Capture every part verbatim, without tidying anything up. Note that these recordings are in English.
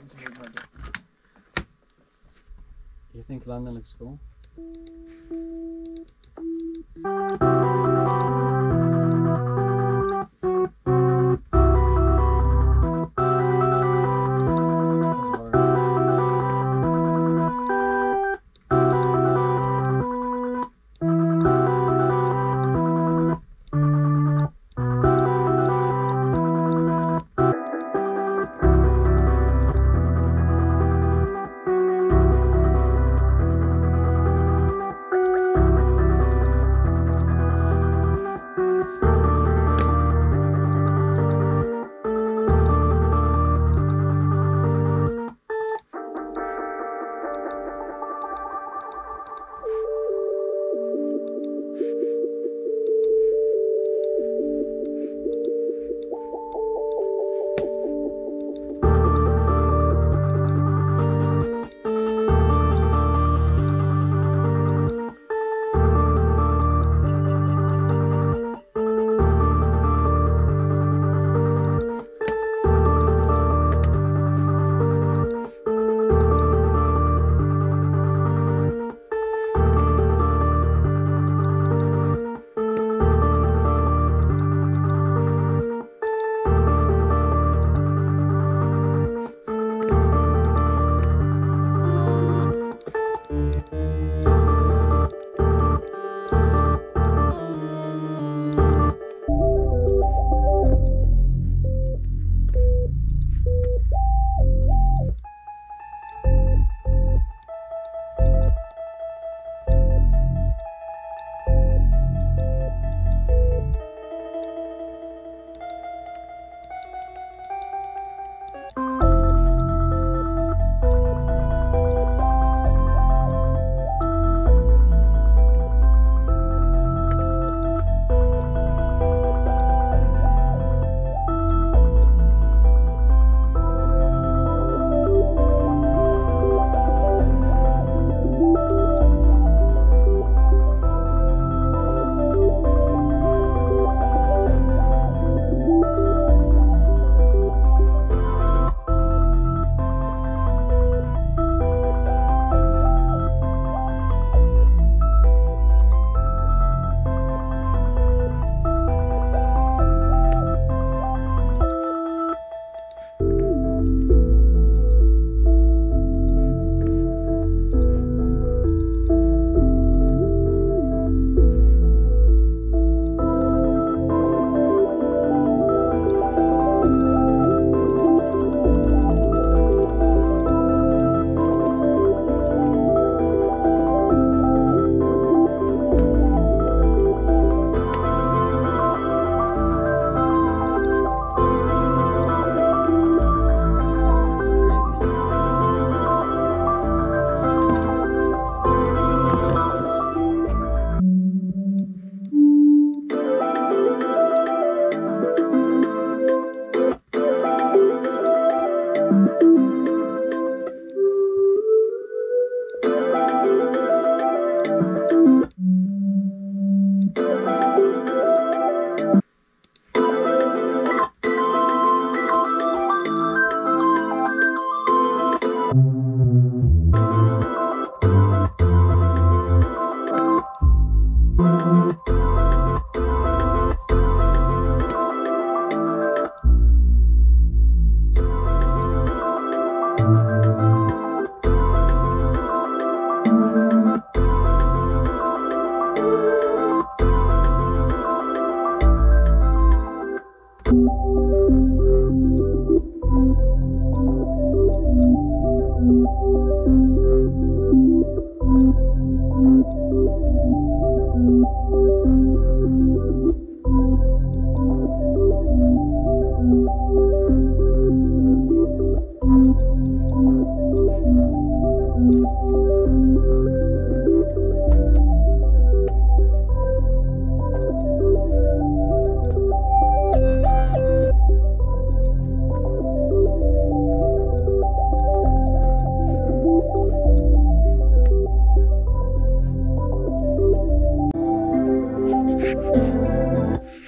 come to the target. You think London looks cool?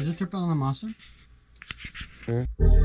Is it triple on the masa? Sure.